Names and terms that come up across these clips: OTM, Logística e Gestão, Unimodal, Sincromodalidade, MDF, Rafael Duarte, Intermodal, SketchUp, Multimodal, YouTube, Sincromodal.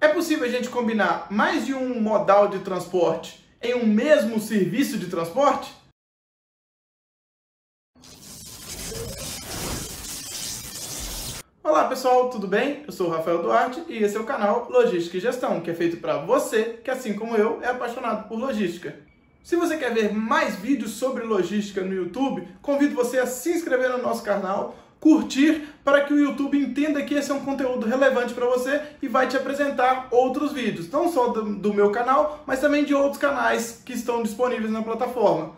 É possível a gente combinar mais de um modal de transporte em um mesmo serviço de transporte? Olá pessoal, tudo bem? Eu sou o Rafael Duarte e esse é o canal Logística e Gestão, que é feito para você que, assim como eu, é apaixonado por logística. Se você quer ver mais vídeos sobre logística no YouTube, convido você a se inscrever no nosso canal, curtir para que o YouTube entenda que esse é um conteúdo relevante para você e vai te apresentar outros vídeos, não só do meu canal, mas também de outros canais que estão disponíveis na plataforma.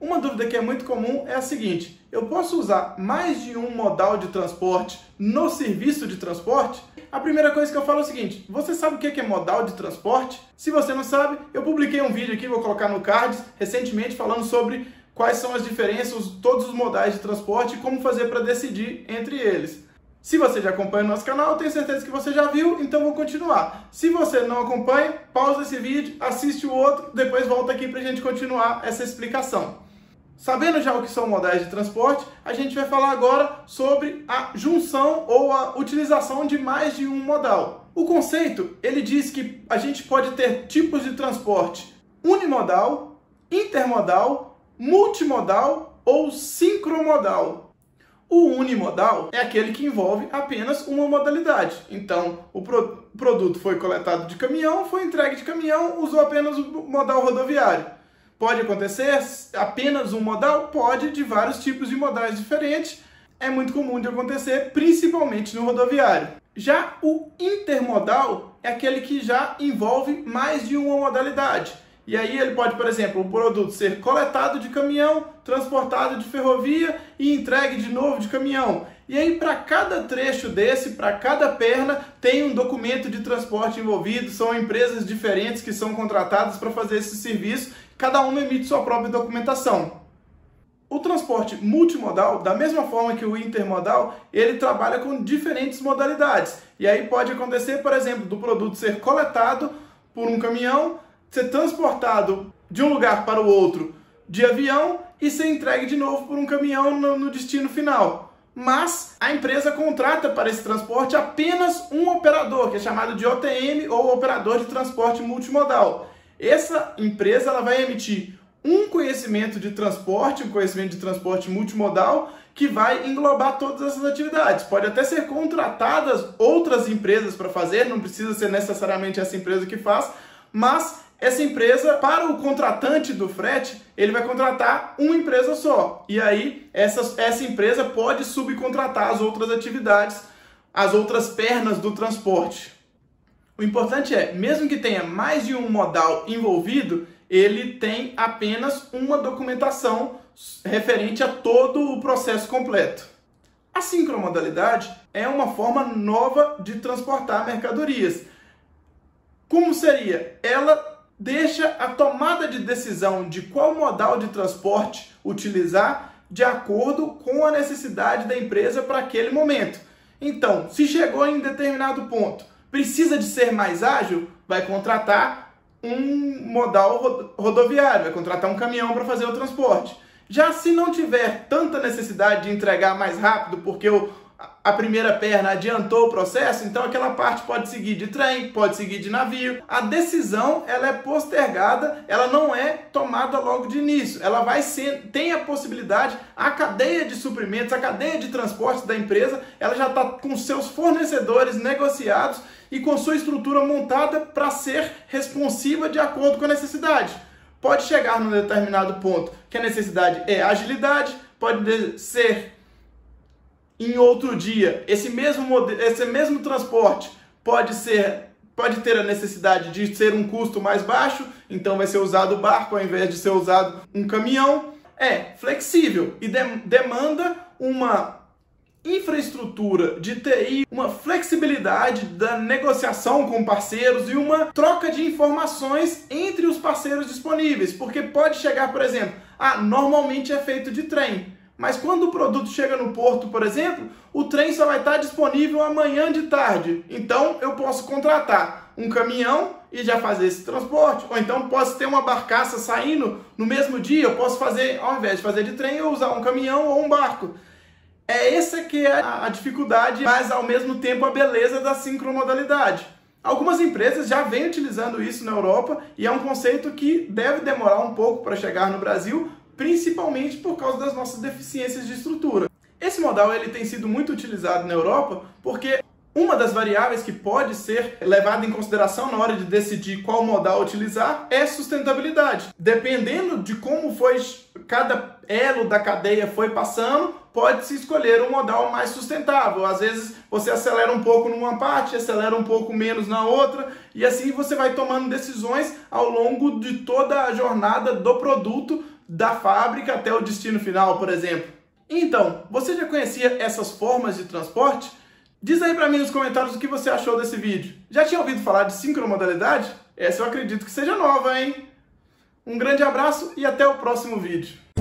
Uma dúvida que é muito comum é a seguinte: eu posso usar mais de um modal de transporte no serviço de transporte? A primeira coisa que eu falo é o seguinte: você sabe o que é modal de transporte? Se você não sabe, eu publiquei um vídeo aqui, vou colocar no card, recentemente falando sobre quais são as diferenças, todos os modais de transporte e como fazer para decidir entre eles. Se você já acompanha o nosso canal, eu tenho certeza que você já viu, então vou continuar. Se você não acompanha, pausa esse vídeo, assiste o outro, depois volta aqui para a gente continuar essa explicação. Sabendo já o que são modais de transporte, a gente vai falar agora sobre a junção ou a utilização de mais de um modal. O conceito, ele diz que a gente pode ter tipos de transporte unimodal, intermodal, multimodal ou sincromodal. O unimodal é aquele que envolve apenas uma modalidade. Então, o produto foi coletado de caminhão, foi entregue de caminhão, usou apenas o modal rodoviário. Pode acontecer apenas um modal? Pode, de vários tipos de modais diferentes. É muito comum de acontecer, principalmente no rodoviário. Já o intermodal é aquele que já envolve mais de uma modalidade. E aí ele pode, por exemplo, o produto ser coletado de caminhão, transportado de ferrovia e entregue de novo de caminhão. E aí para cada trecho desse, para cada perna, tem um documento de transporte envolvido, são empresas diferentes que são contratadas para fazer esse serviço, cada uma emite sua própria documentação. O transporte multimodal, da mesma forma que o intermodal, ele trabalha com diferentes modalidades. E aí pode acontecer, por exemplo, do produto ser coletado por um caminhão, ser transportado de um lugar para o outro de avião e ser entregue de novo por um caminhão no destino final. Mas a empresa contrata para esse transporte apenas um operador, que é chamado de OTM ou Operador de Transporte Multimodal. Essa empresa ela vai emitir um conhecimento de transporte multimodal que vai englobar todas essas atividades. Pode até ser contratadas outras empresas para fazer, não precisa ser necessariamente essa empresa que faz, mas essa empresa, para o contratante do frete, ele vai contratar uma empresa só. E aí, essa empresa pode subcontratar as outras atividades, as outras pernas do transporte. O importante é, mesmo que tenha mais de um modal envolvido, ele tem apenas uma documentação referente a todo o processo completo. A sincromodalidade é uma forma nova de transportar mercadorias. Como seria? Ela deixa a tomada de decisão de qual modal de transporte utilizar de acordo com a necessidade da empresa para aquele momento. Então, se chegou em determinado ponto, precisa de ser mais ágil, vai contratar um modal rodoviário, vai contratar um caminhão para fazer o transporte. Já se não tiver tanta necessidade de entregar mais rápido, porque a primeira perna adiantou o processo, então aquela parte pode seguir de trem, pode seguir de navio. A decisão ela é postergada, ela não é tomada logo de início. Ela tem a possibilidade, a cadeia de suprimentos, a cadeia de transporte da empresa, ela já está com seus fornecedores negociados e com sua estrutura montada para ser responsiva de acordo com a necessidade. Pode chegar num determinado ponto que a necessidade é agilidade, pode ser em outro dia, esse mesmo transporte pode ter a necessidade de ser um custo mais baixo, então vai ser usado o barco ao invés de ser usado um caminhão. É flexível e demanda uma infraestrutura de TI, uma flexibilidade da negociação com parceiros e uma troca de informações entre os parceiros disponíveis, porque pode chegar, por exemplo, normalmente é feito de trem. Mas quando o produto chega no porto, por exemplo, o trem só vai estar disponível amanhã de tarde. Então, eu posso contratar um caminhão e já fazer esse transporte. Ou então, posso ter uma barcaça saindo no mesmo dia. Eu posso fazer, ao invés de fazer de trem, eu usar um caminhão ou um barco. É essa que é a dificuldade, mas ao mesmo tempo a beleza da sincromodalidade. Algumas empresas já vêm utilizando isso na Europa e é um conceito que deve demorar um pouco para chegar no Brasil, principalmente por causa das nossas deficiências de estrutura. Esse modal ele tem sido muito utilizado na Europa porque uma das variáveis que pode ser levada em consideração na hora de decidir qual modal utilizar é sustentabilidade. Dependendo de como foi cada elo da cadeia foi passando, pode-se escolher um modal mais sustentável. Às vezes você acelera um pouco numa parte, acelera um pouco menos na outra, e assim você vai tomando decisões ao longo de toda a jornada do produto, da fábrica até o destino final, por exemplo. Então, você já conhecia essas formas de transporte? Diz aí para mim nos comentários o que você achou desse vídeo. Já tinha ouvido falar de sincromodalidade? Essa eu acredito que seja nova, hein? Um grande abraço e até o próximo vídeo.